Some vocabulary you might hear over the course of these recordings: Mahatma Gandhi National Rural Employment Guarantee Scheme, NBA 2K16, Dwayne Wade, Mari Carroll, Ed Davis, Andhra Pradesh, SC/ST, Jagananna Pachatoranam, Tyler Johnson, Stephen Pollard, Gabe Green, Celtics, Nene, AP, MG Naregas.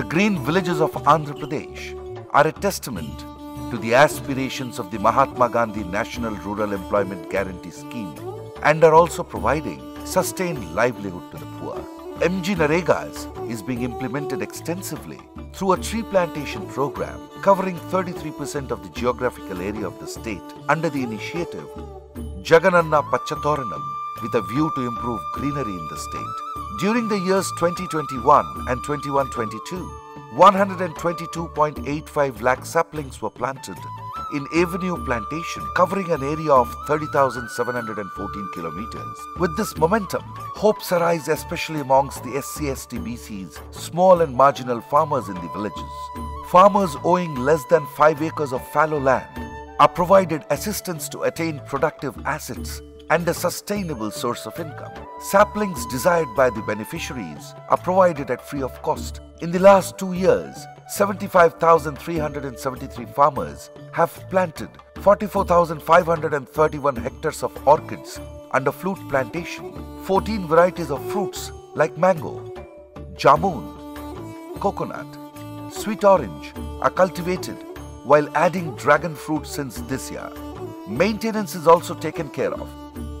The green villages of Andhra Pradesh are a testament to the aspirations of the Mahatma Gandhi National Rural Employment Guarantee Scheme and are also providing sustained livelihood to the poor. MG Naregas is being implemented extensively through a tree plantation program covering 33% of the geographical area of the state under the initiative Jagananna Pachatoranam, with a view to improve greenery in the state. During the years 2021 and 21-22, 122.85 lakh saplings were planted in Avenue Plantation, covering an area of 30,714 kilometers. With this momentum, hopes arise especially amongst the SC/ST BC's small and marginal farmers in the villages. Farmers owing less than 5 acres of fallow land are provided assistance to attain productive assets and a sustainable source of income. Saplings desired by the beneficiaries are provided at free of cost. In the last 2 years, 75,373 farmers have planted 44,531 hectares of orchids under fruit plantation, 14 varieties of fruits like mango, jamun, coconut, sweet orange are cultivated, while adding dragon fruit since this year. Maintenance is also taken care of,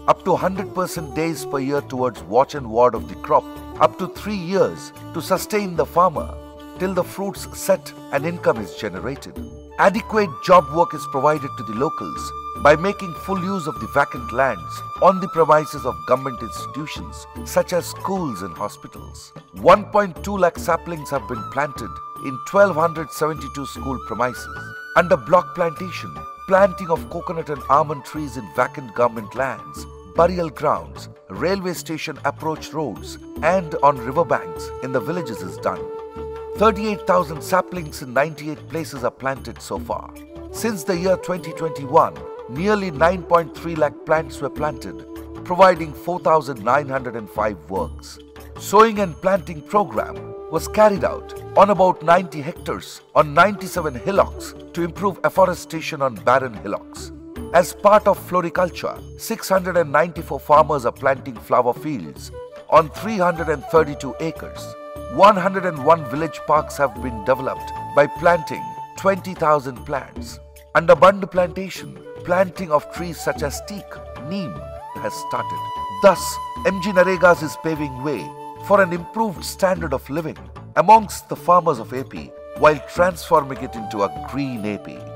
up to 100% days per year towards watch and ward of the crop, up to 3 years to sustain the farmer till the fruits set and income is generated. Adequate job work is provided to the locals by making full use of the vacant lands on the premises of government institutions such as schools and hospitals. 1.2 lakh saplings have been planted in 1,272 school premises. Under block plantation, planting of coconut and almond trees in vacant government lands, burial grounds, railway station approach roads and on riverbanks in the villages is done. 38,000 saplings in 98 places are planted so far. Since the year 2021, nearly 9.3 lakh plants were planted, providing 4,905 works. Sowing and planting program was carried out on about 90 hectares on 97 hillocks to improve afforestation on barren hillocks. As part of floriculture, 694 farmers are planting flower fields on 332 acres. 101 village parks have been developed by planting 20,000 plants. Under Band plantation, planting of trees such as teak, neem has started. Thus, MG Naregas is paving way for an improved standard of living amongst the farmers of AP while transforming it into a green AP.